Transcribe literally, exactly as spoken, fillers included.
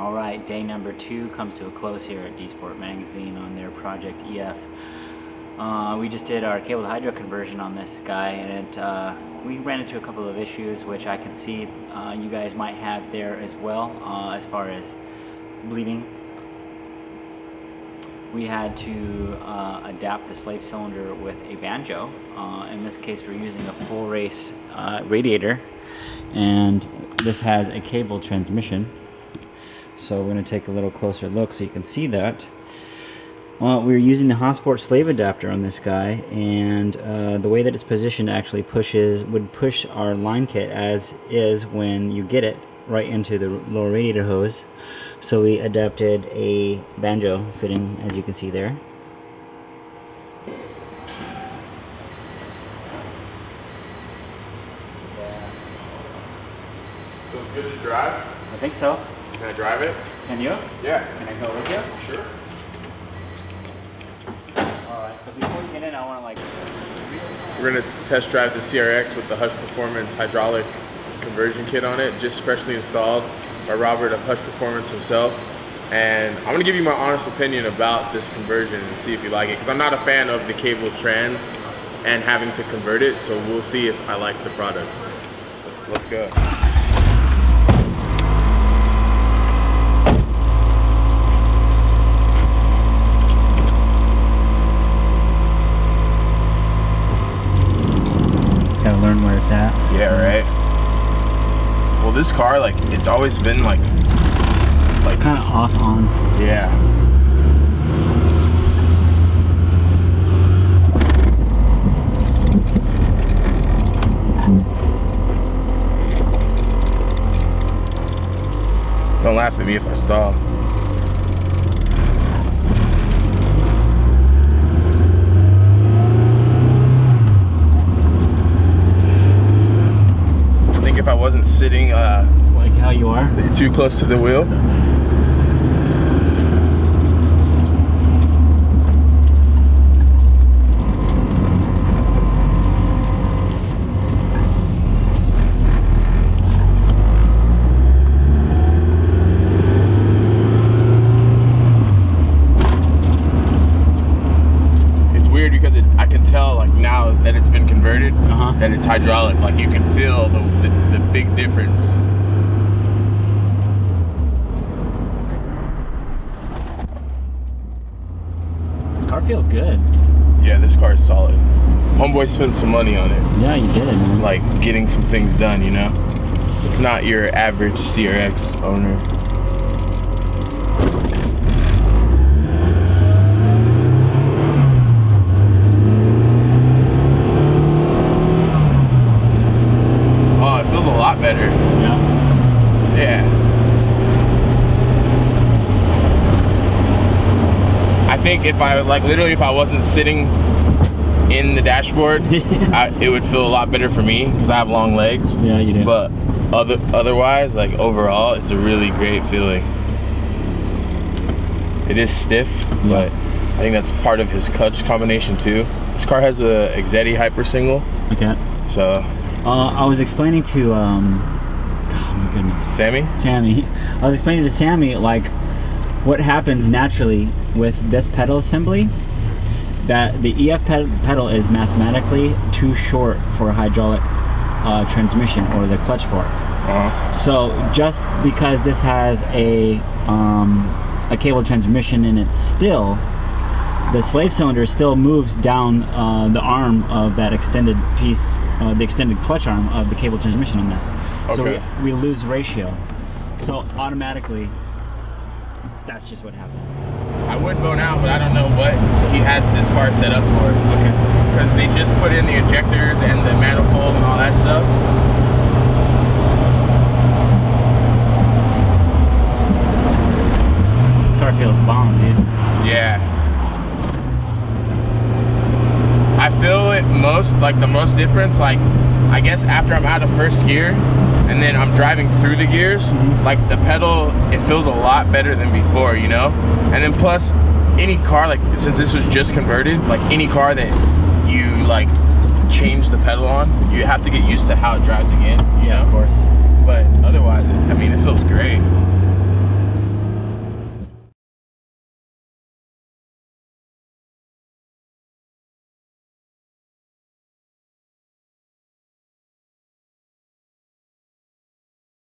All right, day number two comes to a close here at DSport Magazine on their Project E F. Uh, we just did our cable to hydro conversion on this guy, and it, uh, we ran into a couple of issues which I can see uh, you guys might have there as well, uh, as far as bleeding. We had to uh, adapt the slave cylinder with a banjo. Uh, in this case, we're using a full race uh, radiator, and this has a cable transmission. So we're going to take a little closer look so you can see that. Well, we're using the Hosport Slave Adapter on this guy, and uh, the way that it's positioned actually pushes would push our line kit as is when you get it right into the lower radiator hose. So we adapted a banjo fitting, as you can see there. So it's good to drive? I think so. Can I drive it? Can you? Yeah. Can I go with you? Sure. Alright, so before you get in, I want to like... We're going to test drive the C R X with the Hush Performance hydraulic conversion kit on it, just freshly installed by Robert of Hush Performance himself, and I'm gonna give you my honest opinion about this conversion and see if you like it, because I'm not a fan of the cable trans and having to convert it, so we'll see if I like the product. Let's, let's go. Just gotta learn where it's at. Yeah, right. Well, this car, like, it's always been like, like kind of off on. Yeah. Don't laugh at me if I stall. Sitting uh, like how you are, too close to the wheel. It's weird because it, I can tell, like, now that it's been converted, uh-huh, that it's hydraulic. Like, you can feel the, the the big difference. The car feels good. Yeah, this car is solid. Homeboy spent some money on it. Yeah, you did, man. Like, getting some things done, you know? It's not your average C R X owner. Better. Yeah. Yeah. I think if I, like, literally if I wasn't sitting in the dashboard, I, it would feel a lot better for me because I have long legs. Yeah, you do. But other otherwise, like, overall, it's a really great feeling. It is stiff, yeah, but I think that's part of his clutch combination too. This car has a Exedy Hyper Single. Okay. So. Uh, I was explaining to, um, oh my goodness. Sammy? Sammy. I was explaining to Sammy, like, what happens naturally with this pedal assembly, that the E F ped pedal is mathematically too short for a hydraulic uh, transmission or the clutch fork. Uh-huh. So just because this has a, um, a cable transmission in it still, the slave cylinder still moves down uh, the arm of that extended piece, uh, the extended clutch arm of the cable transmission on this. Okay. So we, we lose ratio. So automatically, that's just what happens. I would bone out, but I don't know what he has this car set up for. Okay. Because they just put in the ejectors and the manifold and all that stuff. This car feels bomb, dude. Yeah. I feel it most, like the most difference, like, I guess after I'm out of first gear and then I'm driving through the gears, mm-hmm, like the pedal, it feels a lot better than before, you know? And then plus, any car, like, since this was just converted, like any car that you, like, change the pedal on, you have to get used to how it drives again, you know? Yeah, of course. But otherwise,